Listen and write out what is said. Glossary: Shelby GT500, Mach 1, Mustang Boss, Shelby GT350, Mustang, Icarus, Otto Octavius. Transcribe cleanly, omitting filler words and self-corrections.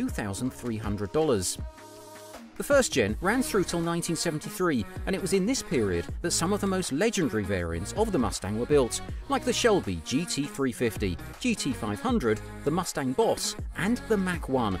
$2,300. The first gen ran through till 1973, and it was in this period that some of the most legendary variants of the Mustang were built, like the Shelby GT350, GT500, the Mustang Boss, and the Mach 1,